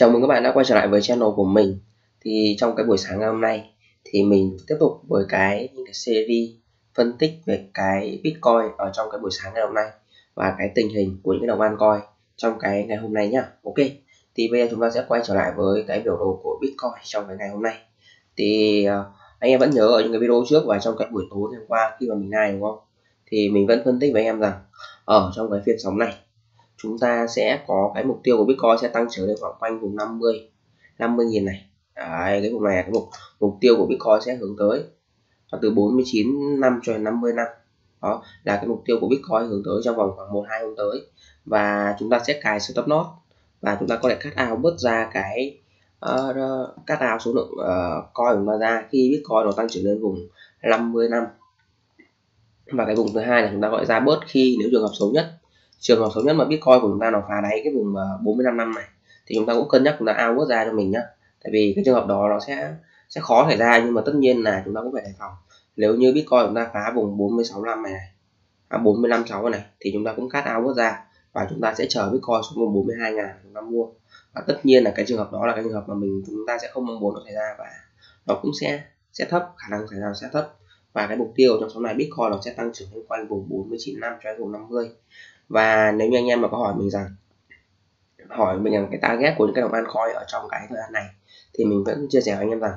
Chào mừng các bạn đã quay trở lại với channel của mình. Thì trong cái buổi sáng ngày hôm nay thì mình tiếp tục với những cái series phân tích về cái Bitcoin ở trong cái buổi sáng ngày hôm nay và cái tình hình của những cái đồng altcoin trong cái ngày hôm nay nhá. Ok. Thì bây giờ chúng ta sẽ quay trở lại với cái biểu đồ của Bitcoin trong cái ngày hôm nay. Thì anh em vẫn nhớ ở những cái video trước và trong cái buổi tối hôm qua khi mà mình live, đúng không? Thì mình vẫn phân tích với anh em rằng ở trong cái phiên sóng này chúng ta sẽ có cái mục tiêu của Bitcoin sẽ tăng trở lên khoảng quanh vùng 50.000 này. Đấy, cái vùng này là cái mục tiêu của Bitcoin sẽ hướng tới từ 49 năm cho đến 50 năm. Đó là cái mục tiêu của Bitcoin hướng tới trong vòng khoảng 1-2 hôm tới. Và chúng ta sẽ cài stop loss và chúng ta có thể cắt out bớt ra cái cắt out số lượng coin chúng ta ra khi Bitcoin nó tăng trở lên vùng 50 năm. Và cái vùng thứ hai là chúng ta gọi ra bớt khi nếu trường hợp xấu nhất mà Bitcoin của chúng ta nó phá đáy cái vùng 45 năm này thì chúng ta cũng cân nhắc chúng ta out bớt ra cho mình nhá. Tại vì cái trường hợp đó nó sẽ khó xảy ra, nhưng mà tất nhiên là chúng ta cũng phải đề phòng. Nếu như Bitcoin chúng ta phá vùng 46 năm này, 45.6 này thì chúng ta cũng cắt out bớt ra và chúng ta sẽ chờ Bitcoin xuống vùng 42.000 chúng ta mua. Và tất nhiên là cái trường hợp đó là cái trường hợp mà chúng ta sẽ không mong muốn nó xảy ra và nó cũng sẽ thấp, khả năng xảy ra sẽ thấp. Và cái mục tiêu trong số này Bitcoin nó sẽ tăng trưởng lên quanh vùng 49 năm cho đến vùng 50. Và nếu như anh em mà có hỏi mình rằng cái target của những cái đồng altcoin ở trong cái thời gian này thì mình vẫn chia sẻ với anh em rằng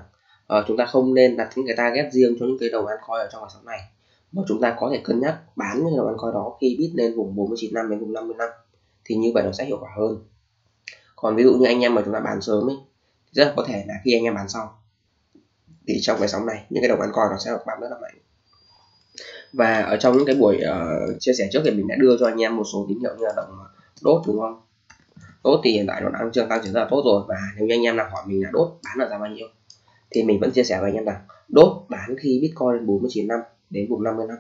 chúng ta không nên đặt những cái target riêng cho những cái đồng altcoin ở trong cái sóng này, mà chúng ta có thể cân nhắc bán những cái đồng altcoin đó khi bid lên vùng 49 năm đến vùng 50 năm thì như vậy nó sẽ hiệu quả hơn. Còn ví dụ như anh em mà chúng ta bán sớm ấy, rất có thể là khi anh em bán xong thì trong cái sóng này những cái đồng altcoin nó sẽ được bán rất là mạnh. Và ở trong những cái buổi chia sẻ trước thì mình đã đưa cho anh em một số tín hiệu như là đồng đốt, đúng không? Đốt thì hiện tại nó đang tăng trưởng rất là tốt rồi. Và nếu như anh em nào hỏi mình là đốt bán ở giá bao nhiêu thì mình vẫn chia sẻ với anh em rằng đốt bán khi Bitcoin lên 49 năm đến vùng 50 năm.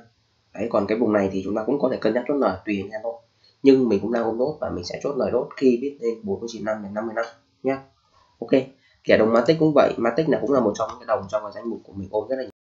Đấy, còn cái vùng này thì chúng ta cũng có thể cân nhắc chốt lời tùy anh em thôi. Nhưng mình cũng đang ôm đốt và mình sẽ chốt lời đốt khi Bitcoin lên 49 năm đến 50 năm nhé. Ok, kẻ đồng Matic cũng vậy. Matic là cũng là một trong những cái đồng trong cái danh mục của mình ôm rất là nhiều.